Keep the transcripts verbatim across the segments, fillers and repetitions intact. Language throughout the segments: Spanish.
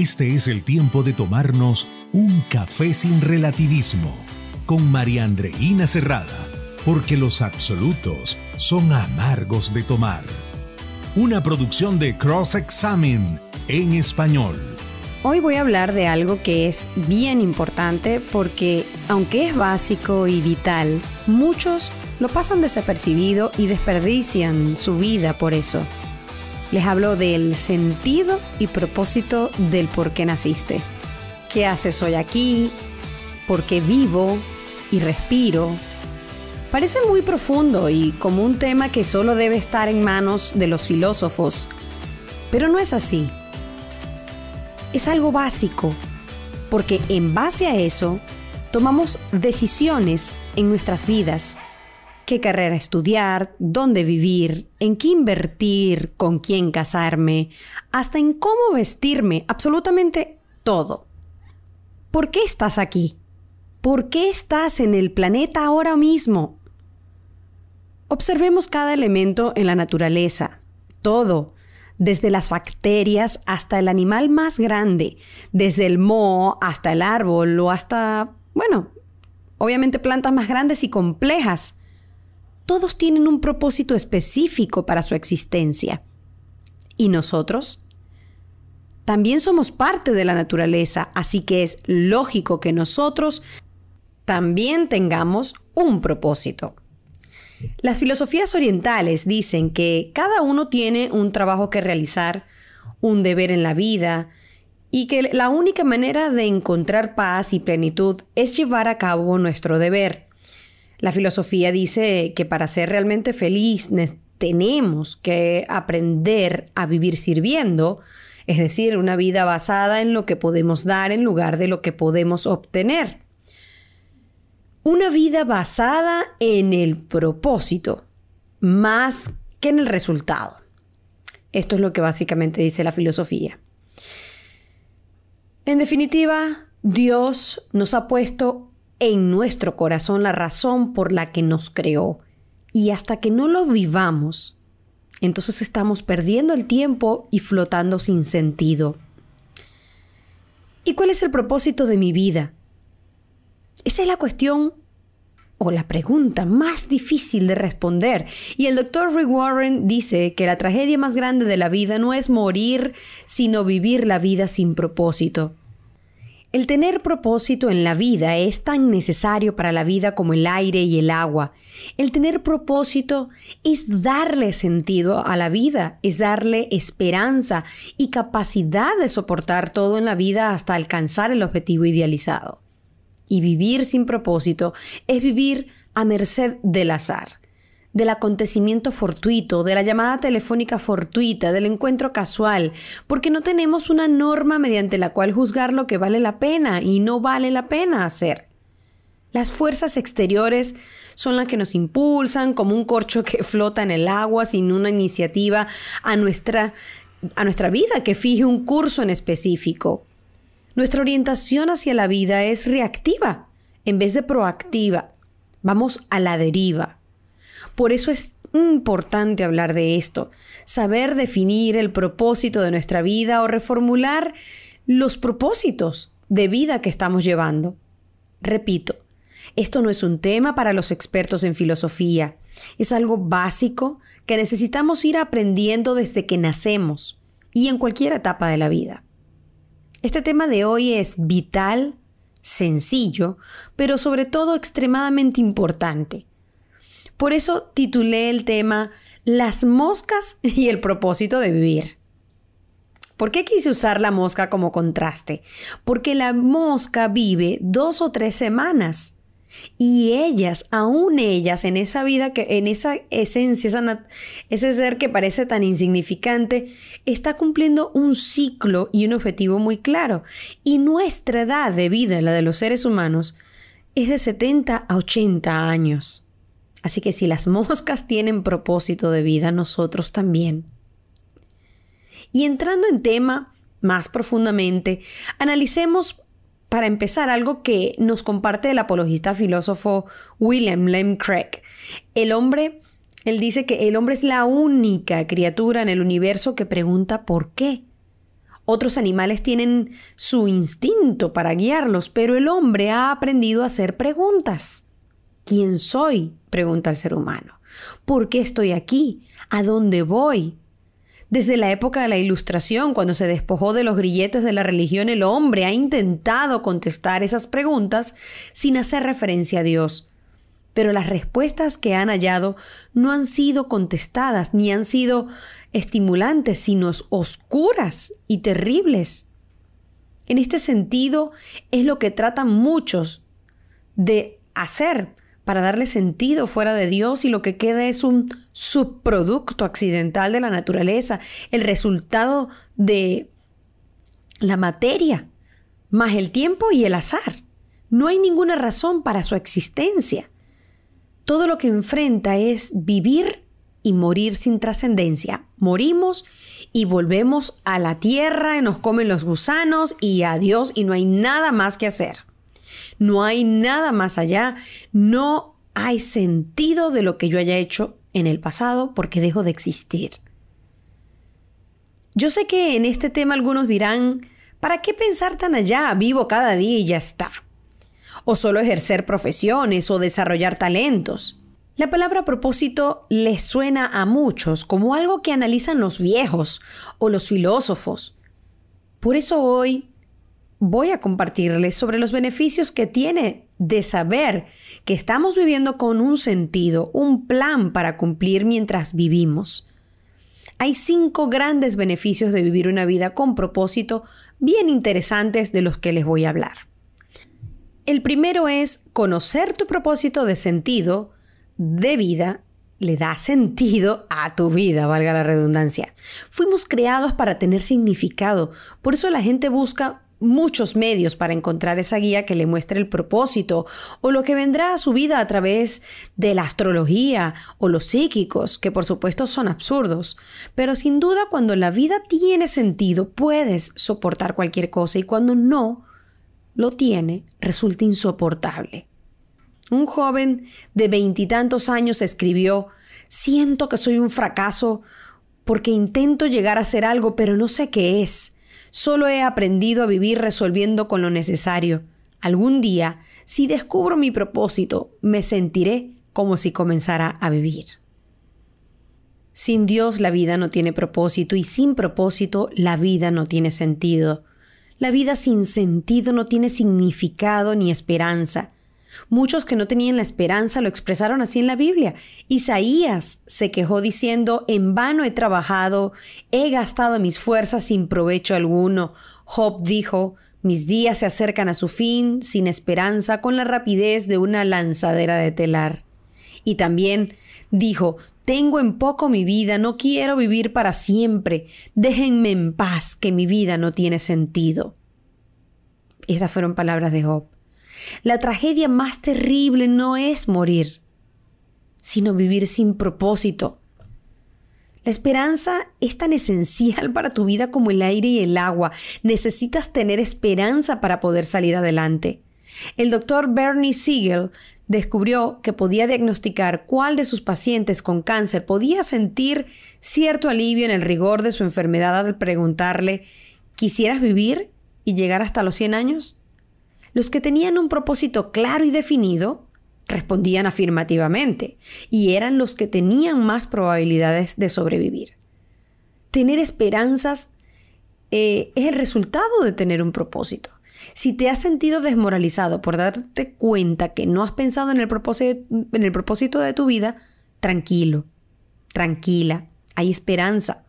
Este es el tiempo de tomarnos un café sin relativismo con María Andreina Cerrada, porque los absolutos son amargos de tomar. Una producción de Cross Examined en Español. Hoy voy a hablar de algo que es bien importante porque, aunque es básico y vital, muchos lo pasan desapercibido y desperdician su vida por eso. Les hablo del sentido y propósito del por qué naciste. ¿Qué haces hoy aquí? ¿Por qué vivo y respiro? Parece muy profundo y como un tema que solo debe estar en manos de los filósofos, pero no es así. Es algo básico, porque en base a eso tomamos decisiones en nuestras vidas. ¿Qué carrera estudiar? ¿Dónde vivir? ¿En qué invertir? ¿Con quién casarme? Hasta en cómo vestirme, absolutamente todo. ¿Por qué estás aquí? ¿Por qué estás en el planeta ahora mismo? Observemos cada elemento en la naturaleza, todo. Desde las bacterias hasta el animal más grande, desde el moho hasta el árbol o hasta, bueno, obviamente plantas más grandes y complejas. Todos tienen un propósito específico para su existencia. ¿Y nosotros? También somos parte de la naturaleza, así que es lógico que nosotros también tengamos un propósito. Las filosofías orientales dicen que cada uno tiene un trabajo que realizar, un deber en la vida, y que la única manera de encontrar paz y plenitud es llevar a cabo nuestro deber. La filosofía dice que para ser realmente felices tenemos que aprender a vivir sirviendo, es decir, una vida basada en lo que podemos dar en lugar de lo que podemos obtener. Una vida basada en el propósito, más que en el resultado. Esto es lo que básicamente dice la filosofía. En definitiva, Dios nos ha puesto en nuestro corazón la razón por la que nos creó. Y hasta que no lo vivamos, entonces estamos perdiendo el tiempo y flotando sin sentido. ¿Y cuál es el propósito de mi vida? Esa es la cuestión o la pregunta más difícil de responder. Y el doctor Rick Warren dice que la tragedia más grande de la vida no es morir, sino vivir la vida sin propósito. El tener propósito en la vida es tan necesario para la vida como el aire y el agua. El tener propósito es darle sentido a la vida, es darle esperanza y capacidad de soportar todo en la vida hasta alcanzar el objetivo idealizado. Y vivir sin propósito es vivir a merced del azar, del acontecimiento fortuito, de la llamada telefónica fortuita, del encuentro casual, porque no tenemos una norma mediante la cual juzgar lo que vale la pena y no vale la pena hacer. Las fuerzas exteriores son las que nos impulsan, como un corcho que flota en el agua sin una iniciativa a nuestra, a nuestra vida que fije un curso en específico. Nuestra orientación hacia la vida es reactiva en vez de proactiva. Vamos a la deriva. Por eso es importante hablar de esto, saber definir el propósito de nuestra vida o reformular los propósitos de vida que estamos llevando. Repito, esto no es un tema para los expertos en filosofía. Es algo básico que necesitamos ir aprendiendo desde que nacemos y en cualquier etapa de la vida. Este tema de hoy es vital, sencillo, pero sobre todo extremadamente importante. Por eso titulé el tema Las moscas y el propósito de vivir. ¿Por qué quise usar la mosca como contraste? Porque la mosca vive dos o tres semanas y ellas, aún ellas, en esa vida, que, en esa esencia, esa ese ser que parece tan insignificante, está cumpliendo un ciclo y un objetivo muy claro. Y nuestra edad de vida, la de los seres humanos, es de setenta a ochenta años. Así que si las moscas tienen propósito de vida, nosotros también. Y entrando en tema más profundamente, analicemos para empezar algo que nos comparte el apologista filósofo William Lane Craig. El hombre, él dice que el hombre es la única criatura en el universo que pregunta por qué. Otros animales tienen su instinto para guiarlos, pero el hombre ha aprendido a hacer preguntas. ¿Quién soy?, pregunta el ser humano. ¿Por qué estoy aquí? ¿A dónde voy? Desde la época de la Ilustración, cuando se despojó de los grilletes de la religión, el hombre ha intentado contestar esas preguntas sin hacer referencia a Dios. Pero las respuestas que han hallado no han sido contestadas ni han sido estimulantes, sino oscuras y terribles. En este sentido, es lo que tratan muchos de hacer para darle sentido fuera de Dios, y lo que queda es un subproducto accidental de la naturaleza, el resultado de la materia, más el tiempo y el azar. No hay ninguna razón para su existencia. Todo lo que enfrenta es vivir y morir sin trascendencia. Morimos y volvemos a la tierra, nos comen los gusanos y a Dios, y no hay nada más que hacer. No hay nada más allá, no hay sentido de lo que yo haya hecho en el pasado porque dejo de existir. Yo sé que en este tema algunos dirán, ¿para qué pensar tan allá? Vivo cada día y ya está. O solo ejercer profesiones o desarrollar talentos. La palabra propósito les suena a muchos como algo que analizan los viejos o los filósofos. Por eso hoy voy a compartirles sobre los beneficios que tiene de saber que estamos viviendo con un sentido, un plan para cumplir mientras vivimos. Hay cinco grandes beneficios de vivir una vida con propósito bien interesantes, de los que les voy a hablar. El primero es conocer tu propósito de sentido de vida. Le da sentido a tu vida, valga la redundancia. Fuimos creados para tener significado. Por eso la gente busca muchos medios para encontrar esa guía que le muestre el propósito o lo que vendrá a su vida a través de la astrología o los psíquicos, que por supuesto son absurdos. Pero sin duda, cuando la vida tiene sentido, puedes soportar cualquier cosa, y cuando no lo tiene, resulta insoportable. Un joven de veintitantos años escribió: «Siento que soy un fracaso porque intento llegar a ser algo, pero no sé qué es. Solo he aprendido a vivir resolviendo con lo necesario. Algún día, si descubro mi propósito, me sentiré como si comenzara a vivir». Sin Dios la vida no tiene propósito, y sin propósito la vida no tiene sentido. La vida sin sentido no tiene significado ni esperanza. Muchos que no tenían la esperanza lo expresaron así en la Biblia. Isaías se quejó diciendo: «En vano he trabajado, he gastado mis fuerzas sin provecho alguno». Job dijo: «Mis días se acercan a su fin, sin esperanza, con la rapidez de una lanzadera de telar». Y también dijo: «Tengo en poco mi vida, no quiero vivir para siempre. Déjenme en paz, que mi vida no tiene sentido». Estas fueron palabras de Job. La tragedia más terrible no es morir, sino vivir sin propósito. La esperanza es tan esencial para tu vida como el aire y el agua. Necesitas tener esperanza para poder salir adelante. El doctor Bernie Siegel descubrió que podía diagnosticar cuál de sus pacientes con cáncer podía sentir cierto alivio en el rigor de su enfermedad al preguntarle: «¿Quisieras vivir y llegar hasta los cien años?». Los que tenían un propósito claro y definido respondían afirmativamente, y eran los que tenían más probabilidades de sobrevivir. Tener esperanzas eh, es el resultado de tener un propósito. Si te has sentido desmoralizado por darte cuenta que no has pensado en el propósito, en el propósito de tu vida, tranquilo, tranquila, hay esperanza.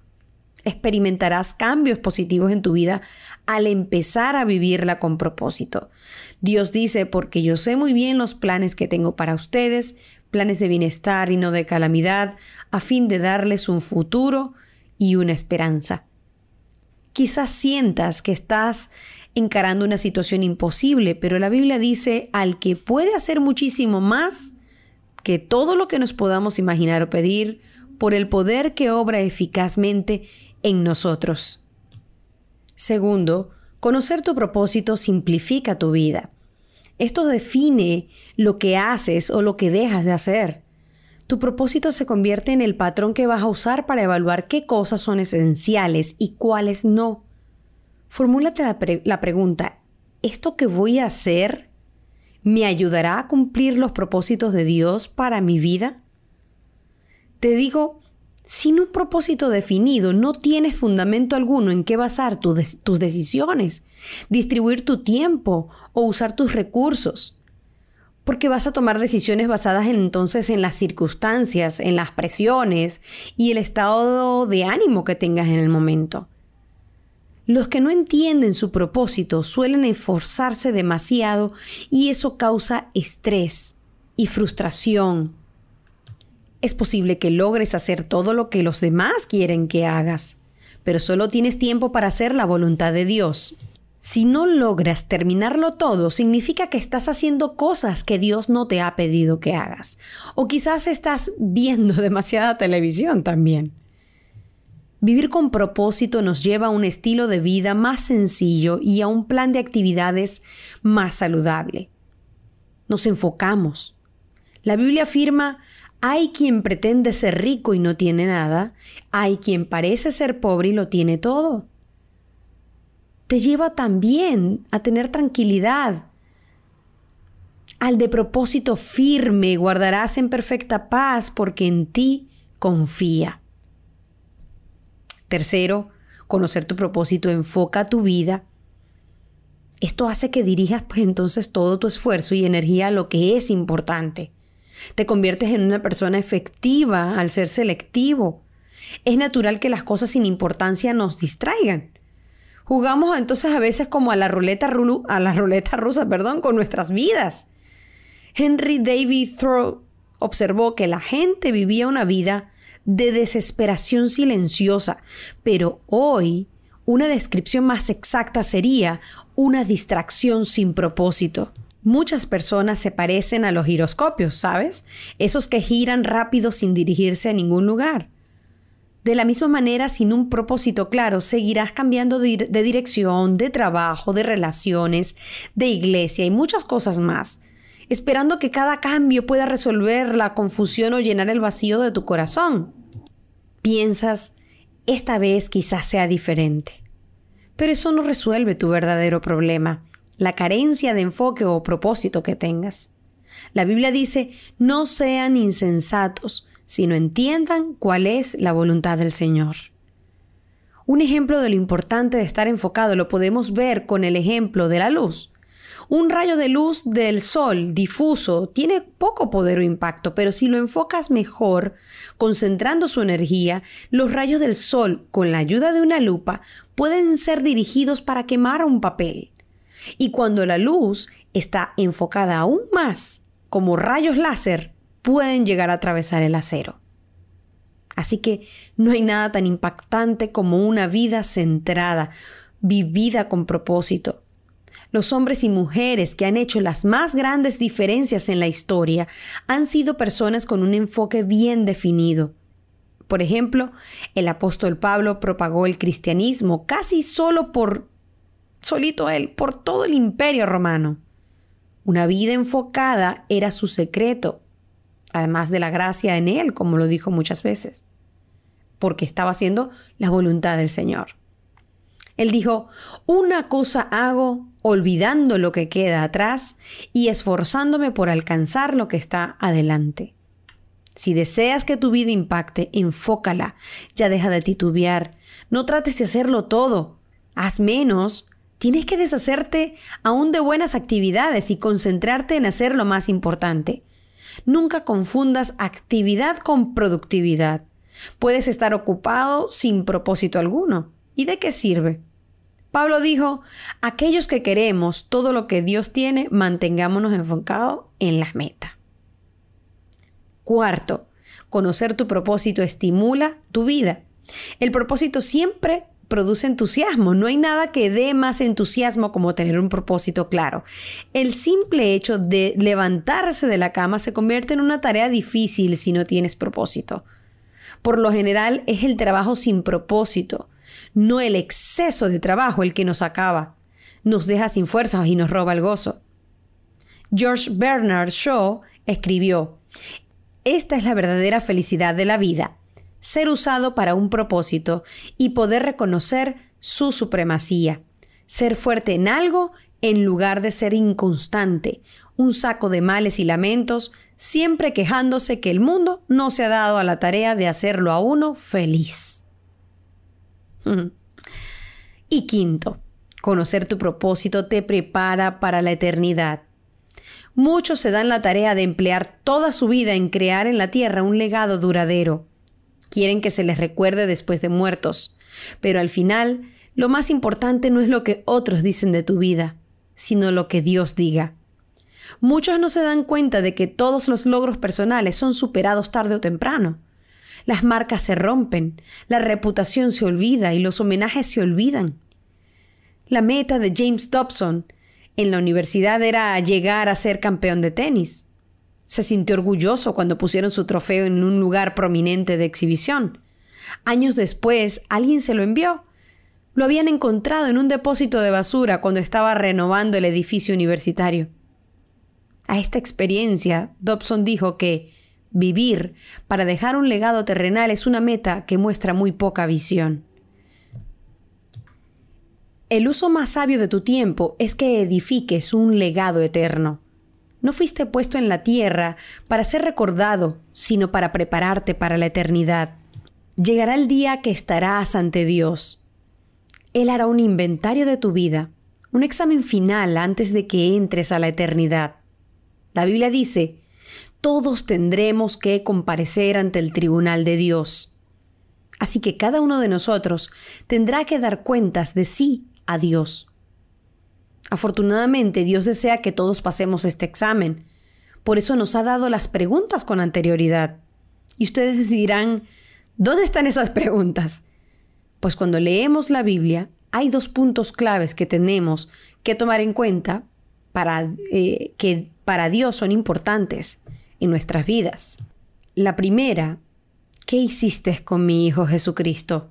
Experimentarás cambios positivos en tu vida al empezar a vivirla con propósito. Dios dice: «Porque yo sé muy bien los planes que tengo para ustedes, planes de bienestar y no de calamidad, a fin de darles un futuro y una esperanza». Quizás sientas que estás encarando una situación imposible, pero la Biblia dice: «Al que puede hacer muchísimo más que todo lo que nos podamos imaginar o pedir, por el poder que obra eficazmente en nosotros». Segundo, conocer tu propósito simplifica tu vida. Esto define lo que haces o lo que dejas de hacer. Tu propósito se convierte en el patrón que vas a usar para evaluar qué cosas son esenciales y cuáles no. formúlate la, pre- la pregunta, ¿esto que voy a hacer me ayudará a cumplir los propósitos de Dios para mi vida? Te digo, sin un propósito definido, no tienes fundamento alguno en qué basar tu de- tus decisiones, distribuir tu tiempo o usar tus recursos. Porque vas a tomar decisiones basadas en, entonces en las circunstancias, en las presiones y el estado de ánimo que tengas en el momento. Los que no entienden su propósito suelen esforzarse demasiado y eso causa estrés y frustración. Es posible que logres hacer todo lo que los demás quieren que hagas, pero solo tienes tiempo para hacer la voluntad de Dios. Si no logras terminarlo todo, significa que estás haciendo cosas que Dios no te ha pedido que hagas. O quizás estás viendo demasiada televisión también. Vivir con propósito nos lleva a un estilo de vida más sencillo y a un plan de actividades más saludable. Nos enfocamos. La Biblia afirma, hay quien pretende ser rico y no tiene nada, hay quien parece ser pobre y lo tiene todo. Te lleva también a tener tranquilidad. Al de propósito firme guardarás en perfecta paz porque en ti confía. Tercero, conocer tu propósito enfoca tu vida. Esto hace que dirijas pues entonces todo tu esfuerzo y energía a lo que es importante. Te conviertes en una persona efectiva al ser selectivo. Es natural que las cosas sin importancia nos distraigan. Jugamos entonces a veces como a la ruleta, rulu, a la ruleta rusa perdón, con nuestras vidas. Henry David Thoreau observó que la gente vivía una vida de desesperación silenciosa, pero hoy una descripción más exacta sería una distracción sin propósito. Muchas personas se parecen a los giroscopios, ¿sabes? Esos que giran rápido sin dirigirse a ningún lugar. De la misma manera, sin un propósito claro, seguirás cambiando de, de dirección, de trabajo, de relaciones, de iglesia y muchas cosas más, esperando que cada cambio pueda resolver la confusión o llenar el vacío de tu corazón. Piensas, esta vez quizás sea diferente. Pero eso no resuelve tu verdadero problema, la carencia de enfoque o propósito que tengas. La Biblia dice, no sean insensatos, sino entiendan cuál es la voluntad del Señor. Un ejemplo de lo importante de estar enfocado lo podemos ver con el ejemplo de la luz. Un rayo de luz del sol difuso tiene poco poder o impacto, pero si lo enfocas mejor, concentrando su energía, los rayos del sol, con la ayuda de una lupa, pueden ser dirigidos para quemar un papel. Y cuando la luz está enfocada aún más, como rayos láser, pueden llegar a atravesar el acero. Así que no hay nada tan impactante como una vida centrada, vivida con propósito. Los hombres y mujeres que han hecho las más grandes diferencias en la historia han sido personas con un enfoque bien definido. Por ejemplo, el apóstol Pablo propagó el cristianismo casi solo por, solito él, por todo el imperio romano. Una vida enfocada era su secreto. Además de la gracia en él, como lo dijo muchas veces, porque estaba haciendo la voluntad del Señor. Él dijo, una cosa hago, olvidando lo que queda atrás y esforzándome por alcanzar lo que está adelante. Si deseas que tu vida impacte, enfócala, ya deja de titubear, no trates de hacerlo todo, haz menos, tienes que deshacerte aún de buenas actividades y concentrarte en hacer lo más importante. Nunca confundas actividad con productividad. Puedes estar ocupado sin propósito alguno. ¿Y de qué sirve? Pablo dijo, aquellos que queremos todo lo que Dios tiene, mantengámonos enfocados en las metas. Cuarto, conocer tu propósito estimula tu vida. El propósito siempre produce entusiasmo. No hay nada que dé más entusiasmo como tener un propósito claro. El simple hecho de levantarse de la cama se convierte en una tarea difícil si no tienes propósito. Por lo general es el trabajo sin propósito, no el exceso de trabajo el que nos acaba, nos deja sin fuerzas y nos roba el gozo. George Bernard Shaw escribió, esta es la verdadera felicidad de la vida. Ser usado para un propósito y poder reconocer su supremacía, ser fuerte en algo en lugar de ser inconstante, un saco de males y lamentos, siempre quejándose que el mundo no se ha dado a la tarea de hacerlo a uno feliz. Y quinto, conocer tu propósito te prepara para la eternidad. Muchos se dan la tarea de emplear toda su vida en crear en la tierra un legado duradero. Quieren que se les recuerde después de muertos, pero al final lo más importante no es lo que otros dicen de tu vida, sino lo que Dios diga. Muchos no se dan cuenta de que todos los logros personales son superados tarde o temprano. Las marcas se rompen, la reputación se olvida y los homenajes se olvidan. La meta de James Dobson en la universidad era llegar a ser campeón de tenis. Se sintió orgulloso cuando pusieron su trofeo en un lugar prominente de exhibición. Años después, alguien se lo envió. Lo habían encontrado en un depósito de basura cuando estaba renovando el edificio universitario. A esta experiencia, Dobson dijo que vivir para dejar un legado terrenal es una meta que muestra muy poca visión. El uso más sabio de tu tiempo es que edifiques un legado eterno. No fuiste puesto en la tierra para ser recordado, sino para prepararte para la eternidad. Llegará el día que estarás ante Dios. Él hará un inventario de tu vida, un examen final antes de que entres a la eternidad. La Biblia dice, todos tendremos que comparecer ante el tribunal de Dios. Así que cada uno de nosotros tendrá que dar cuentas de sí a Dios. Afortunadamente, Dios desea que todos pasemos este examen. Por eso nos ha dado las preguntas con anterioridad. Y ustedes dirán, ¿dónde están esas preguntas? Pues cuando leemos la Biblia, hay dos puntos claves que tenemos que tomar en cuenta para, eh, que para Dios son importantes en nuestras vidas. La primera, ¿qué hiciste con mi Hijo Jesucristo?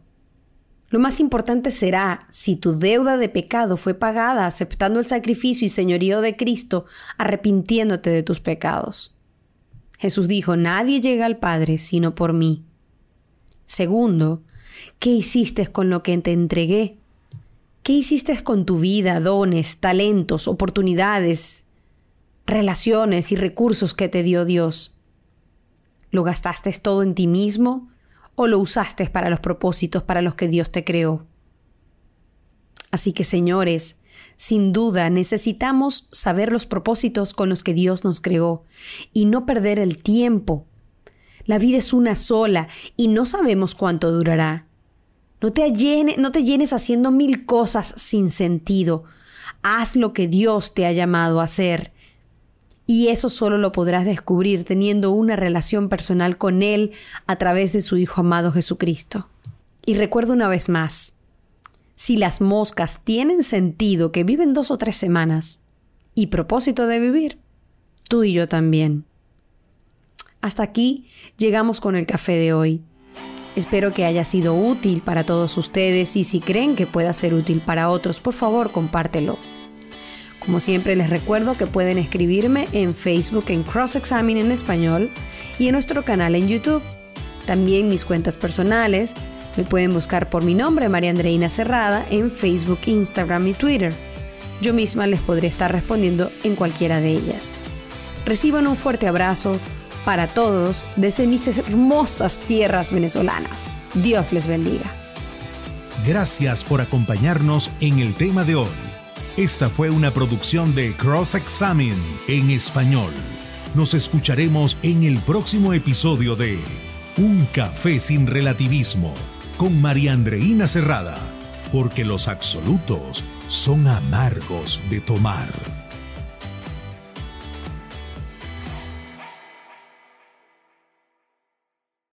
Lo más importante será si tu deuda de pecado fue pagada aceptando el sacrificio y señorío de Cristo, arrepintiéndote de tus pecados. Jesús dijo, nadie llega al Padre sino por mí. Segundo, ¿qué hiciste con lo que te entregué? ¿Qué hiciste con tu vida, dones, talentos, oportunidades, relaciones y recursos que te dio Dios? ¿Lo gastaste todo en ti mismo? ¿O lo usaste para los propósitos para los que Dios te creó? Así que, señores, sin duda necesitamos saber los propósitos con los que Dios nos creó y no perder el tiempo. La vida es una sola y no sabemos cuánto durará. No te llene, no te llenes haciendo mil cosas sin sentido. Haz lo que Dios te ha llamado a hacer. Y eso solo lo podrás descubrir teniendo una relación personal con Él a través de su Hijo amado Jesucristo. Y recuerda una vez más, si las moscas tienen sentido que viven dos o tres semanas y propósito de vivir, tú y yo también. Hasta aquí llegamos con el café de hoy. Espero que haya sido útil para todos ustedes y si creen que pueda ser útil para otros, por favor, compártelo. Como siempre les recuerdo que pueden escribirme en Facebook en Cross Examined en Español y en nuestro canal en YouTube. También mis cuentas personales, me pueden buscar por mi nombre María Andreina Cerrada en Facebook, Instagram y Twitter. Yo misma les podré estar respondiendo en cualquiera de ellas. Reciban un fuerte abrazo para todos desde mis hermosas tierras venezolanas. Dios les bendiga. Gracias por acompañarnos en el tema de hoy. Esta fue una producción de Cross Examined en Español. Nos escucharemos en el próximo episodio de Un Café sin Relativismo con María Andreina Cerrada, porque los absolutos son amargos de tomar.